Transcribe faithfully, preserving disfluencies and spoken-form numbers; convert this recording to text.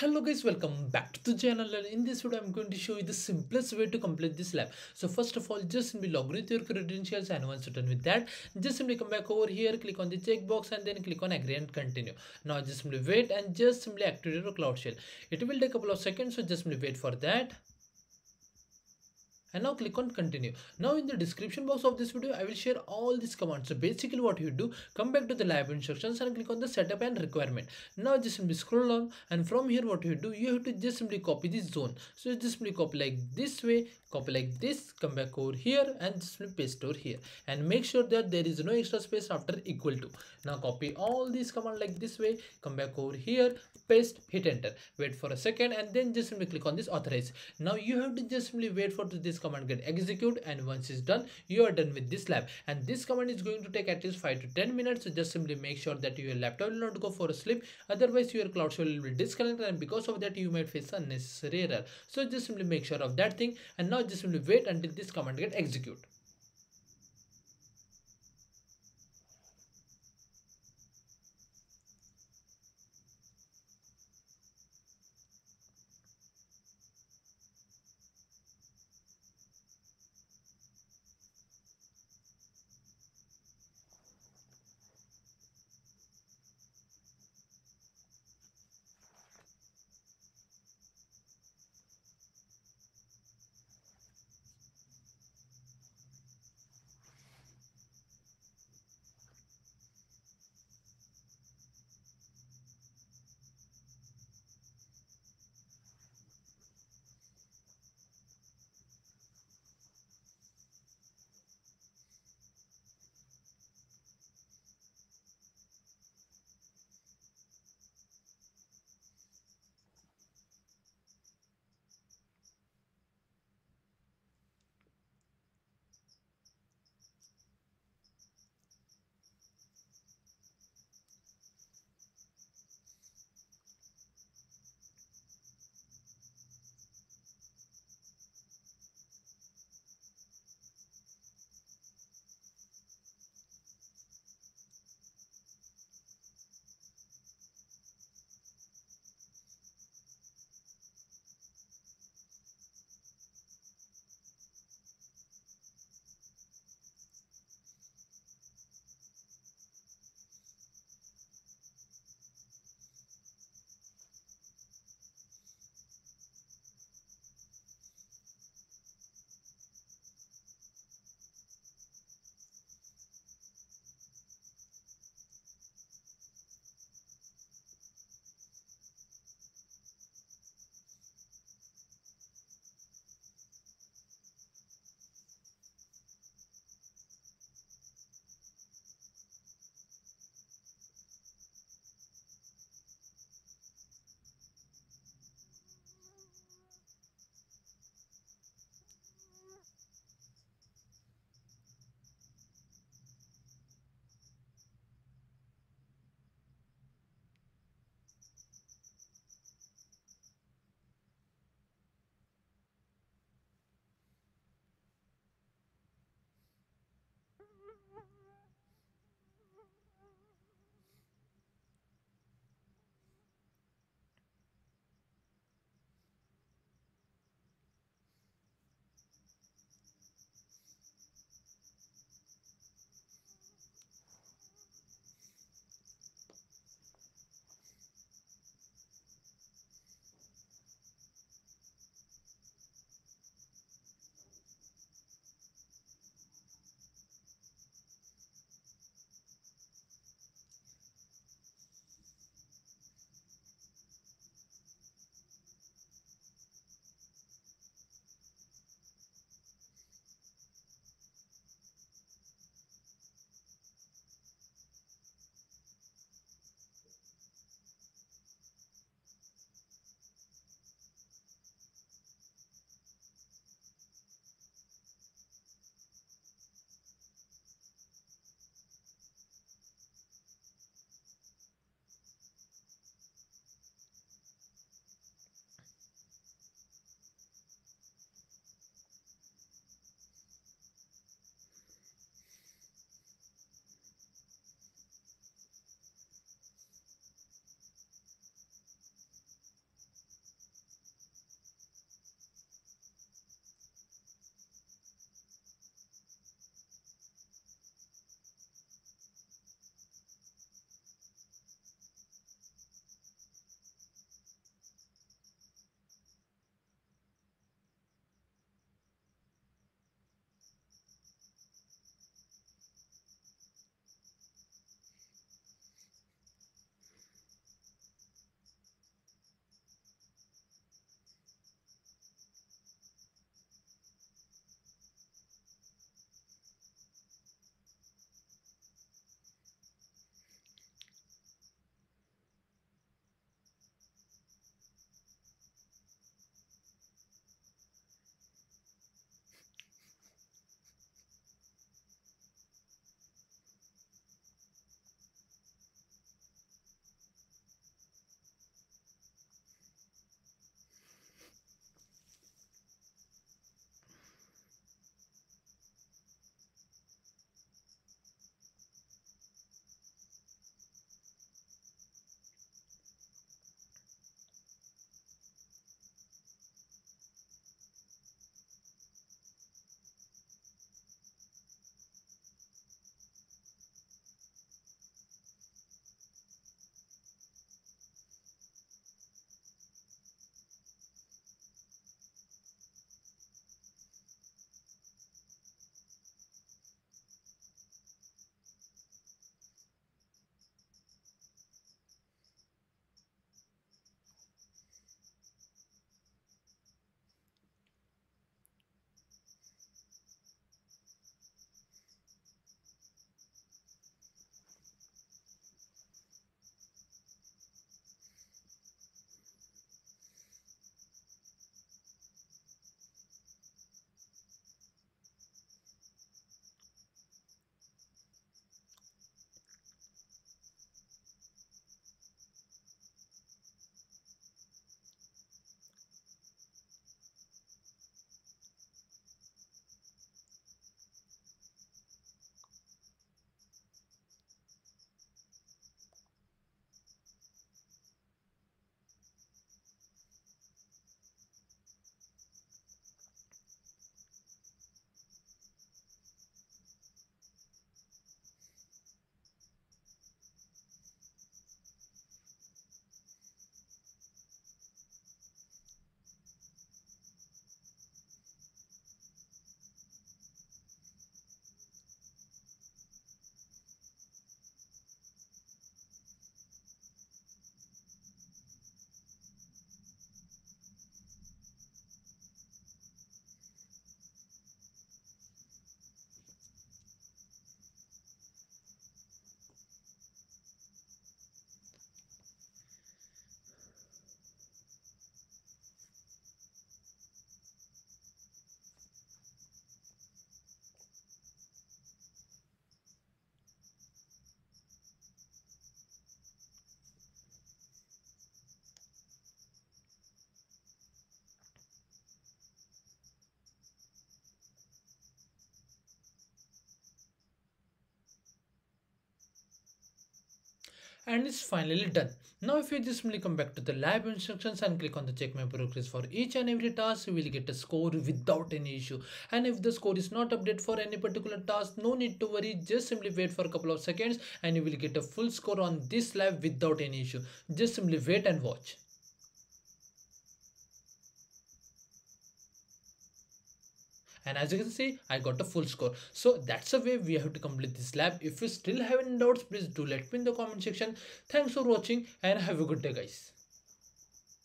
Hello guys, welcome back to the channel, and in this video I'm going to show you the simplest way to complete this lab. So first of all, just simply log in with your credentials, and once you're done with that, just simply come back over here, click on the checkbox and then click on agree and continue. Now just simply wait and just simply activate your Cloud Shell. It will take a couple of seconds, so just simply wait for that. And now click on continue. Now in the description box of this video, I will share all these commands. So basically what you do, come back to the lab instructions and click on the setup and requirement. Now just simply scroll down, and from here what you do, you have to just simply copy this zone. So just simply copy like this way, copy like this, come back over here and just simply paste over here. And make sure that there is no extra space after equal to. Now copy all these commands like this way, come back over here, paste, hit enter. Wait for a second and then just simply click on this authorize. Now you have to just simply wait for this command get execute, and once it's done, you are done with this lab. And this command is going to take at least five to ten minutes, so just simply make sure that your laptop will not go for a sleep, otherwise your Cloud Shell will be disconnected and because of that you might face unnecessary error. So just simply make sure of that thing, and now just simply wait until this command get execute. and it's finally done. Now if you just simply come back to the lab instructions and click on the check my progress for each and every task, you will get a score without any issue. And if the score is not updated for any particular task, no need to worry, just simply wait for a couple of seconds and you will get a full score on this lab without any issue. Just simply wait and watch. And as you can see, I got a full score. So that's the way we have to complete this lab. If you still have any doubts, please do let me in the comment section. Thanks for watching and have a good day, guys.